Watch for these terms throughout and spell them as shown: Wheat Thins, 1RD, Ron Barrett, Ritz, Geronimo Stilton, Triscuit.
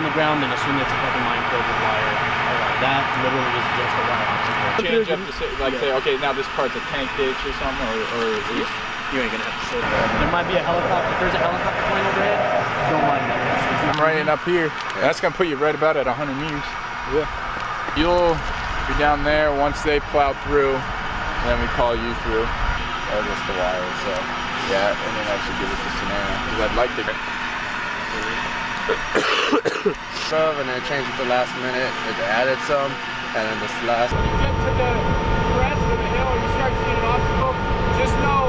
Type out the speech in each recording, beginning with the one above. on the ground and assume that's a fucking minefield with wire. That literally is just a wire obstacle. Change up to say, like, say, okay, now this part's a tank ditch or something, or you ain't gonna have to sit there. There might be a helicopter. If there's a helicopter flying overhead, don't mind that. I'm riding up here. Yeah. That's gonna put you right about at 100 meters. Yeah. You'll be down there once they plow through, and then we call you through. Or just the wire, so. Yeah, and then actually give us the scenario. Because I'd like to. And then change at the last minute, it added some, and then this last. When you get to the crest of the hill, you start seeing an obstacle, just know.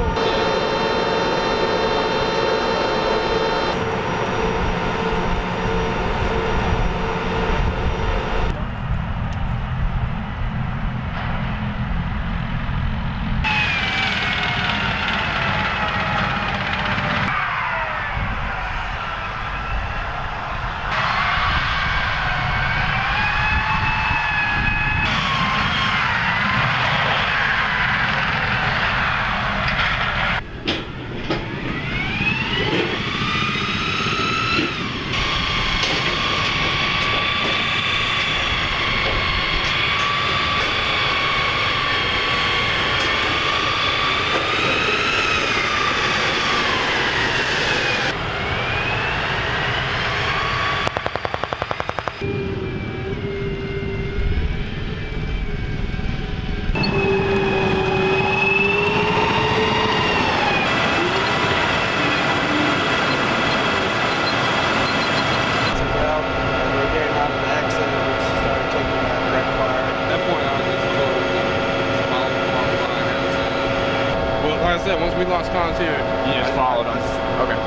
Once we lost contact, you just followed us. Okay.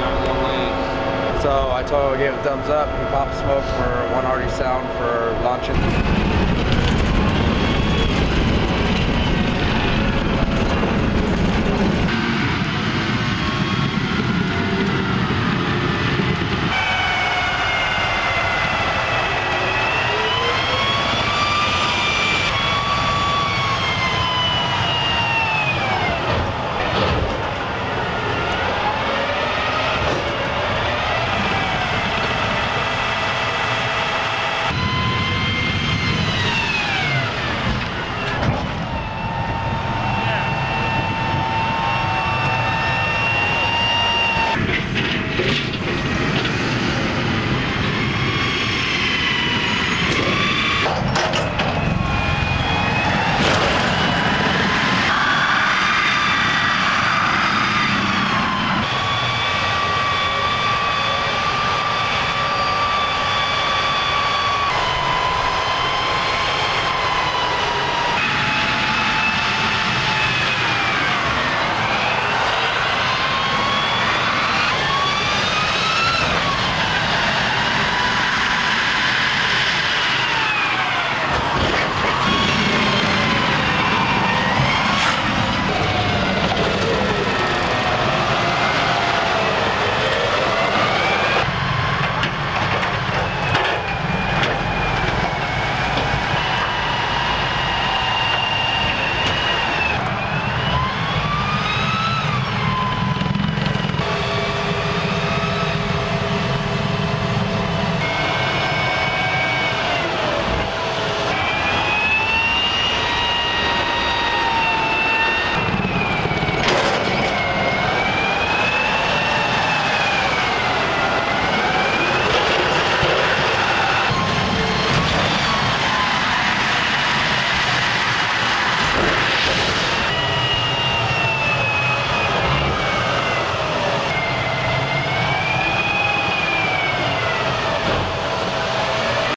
So I gave a thumbs up. We popped smoke for 1RD sound for launching.